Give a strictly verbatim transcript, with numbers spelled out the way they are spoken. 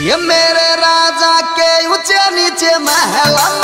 ये मेरे राजा के ऊंचे नीचे महल।